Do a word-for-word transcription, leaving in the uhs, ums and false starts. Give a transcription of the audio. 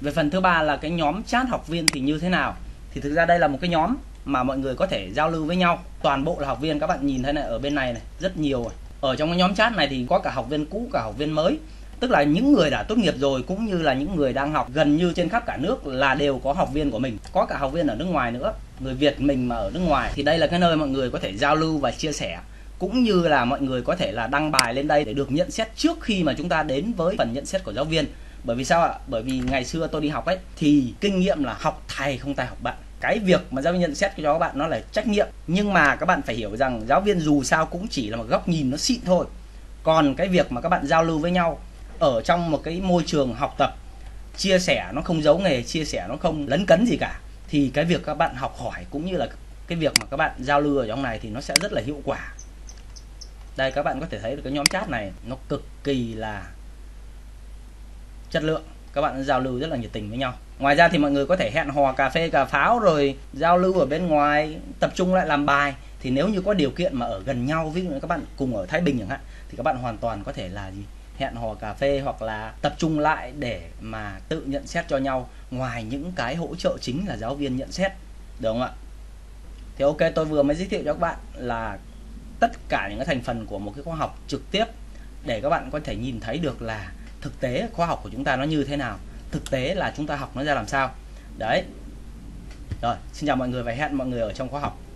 Về phần thứ ba là cái nhóm chat học viên thì như thế nào, thì thực ra đây là một cái nhóm mà mọi người có thể giao lưu với nhau. Toàn bộ là học viên, các bạn nhìn thấy này, ở bên này này rất nhiều này. Ở trong cái nhóm chat này thì có cả học viên cũ cả học viên mới, tức là những người đã tốt nghiệp rồi cũng như là những người đang học, gần như trên khắp cả nước là đều có học viên của mình, có cả học viên ở nước ngoài nữa, người Việt mình mà ở nước ngoài. Thì đây là cái nơi mọi người có thể giao lưu và chia sẻ, cũng như là mọi người có thể là đăng bài lên đây để được nhận xét trước khi mà chúng ta đến với phần nhận xét của giáo viên. Bởi vì sao ạ? Bởi vì ngày xưa tôi đi học ấy thì kinh nghiệm là học thầy không tài học bạn. Cái việc mà giáo viên nhận xét cho các bạn nó là trách nhiệm, nhưng mà các bạn phải hiểu rằng giáo viên dù sao cũng chỉ là một góc nhìn nó xịn thôi. Còn cái việc mà các bạn giao lưu với nhau ở trong một cái môi trường học tập, chia sẻ nó không giấu nghề, chia sẻ nó không lấn cấn gì cả, thì cái việc các bạn học hỏi cũng như là cái việc mà các bạn giao lưu ở trong này thì nó sẽ rất là hiệu quả. Đây, các bạn có thể thấy được cái nhóm chat này nó cực kỳ là chất lượng, các bạn giao lưu rất là nhiệt tình với nhau. Ngoài ra thì mọi người có thể hẹn hò cà phê cà pháo rồi giao lưu ở bên ngoài, tập trung lại làm bài. Thì nếu như có điều kiện mà ở gần nhau, ví dụ như các bạn cùng ở Thái Bình chẳng hạn, thì các bạn hoàn toàn có thể là gì? Hẹn hò cà phê hoặc là tập trung lại để mà tự nhận xét cho nhau, ngoài những cái hỗ trợ chính là giáo viên nhận xét, được không ạ? Thì ok, tôi vừa mới giới thiệu cho các bạn là tất cả những cái thành phần của một cái khóa học trực tiếp, để các bạn có thể nhìn thấy được là thực tế khóa học của chúng ta nó như thế nào, thực tế là chúng ta học nó ra làm sao. Đấy. Rồi, xin chào mọi người và hẹn mọi người ở trong khóa học.